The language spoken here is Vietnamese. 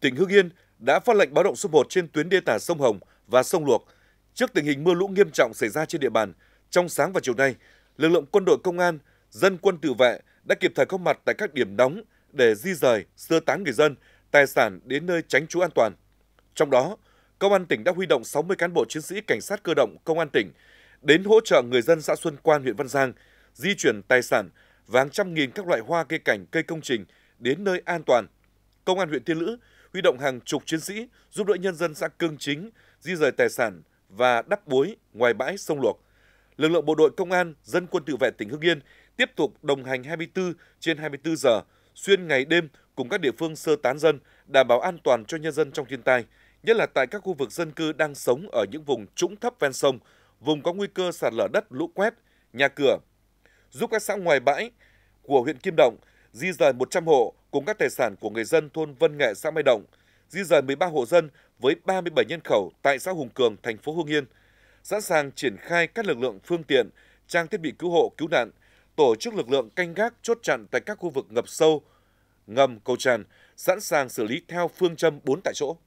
tỉnh Hưng Yên đã phát lệnh báo động số 1 trên tuyến đê tả sông Hồng và sông Luộc. Trước tình hình mưa lũ nghiêm trọng xảy ra trên địa bàn, trong sáng và chiều nay, lực lượng quân đội công an, dân quân tự vệ đã kịp thời có mặt tại các điểm nóng để di rời, sơ tán người dân, tài sản đến nơi tránh trú an toàn. Trong đó, Công an tỉnh đã huy động 60 cán bộ chiến sĩ Cảnh sát cơ động Công an tỉnh đến hỗ trợ người dân xã Xuân Quan, huyện Văn Giang di chuyển tài sản và hàng trăm nghìn các loại hoa, cây cảnh, cây công trình đến nơi an toàn. Công an huyện Tiên Lữ huy động hàng chục chiến sĩ giúp đỡ nhân dân xã Cương Chính di rời tài sản và đắp bối ngoài bãi sông Luộc. Lực lượng bộ đội công an, dân quân tự vệ tỉnh Hưng Yên tiếp tục đồng hành 24/24 giờ, xuyên ngày đêm cùng các địa phương sơ tán dân, đảm bảo an toàn cho nhân dân trong thiên tai, nhất là tại các khu vực dân cư đang sống ở những vùng trũng thấp ven sông, vùng có nguy cơ sạt lở đất, lũ quét, nhà cửa. Giúp các xã ngoài bãi của huyện Kim Động di rời 100 hộ cùng các tài sản của người dân thôn Vân Nghệ, xã Mai Động, di rời 13 hộ dân với 37 nhân khẩu tại xã Hùng Cường, thành phố Hưng Yên. Sẵn sàng triển khai các lực lượng, phương tiện, trang thiết bị cứu hộ, cứu nạn, tổ chức lực lượng canh gác, chốt chặn tại các khu vực ngập sâu, ngầm, cầu tràn, sẵn sàng xử lý theo phương châm 4 tại chỗ.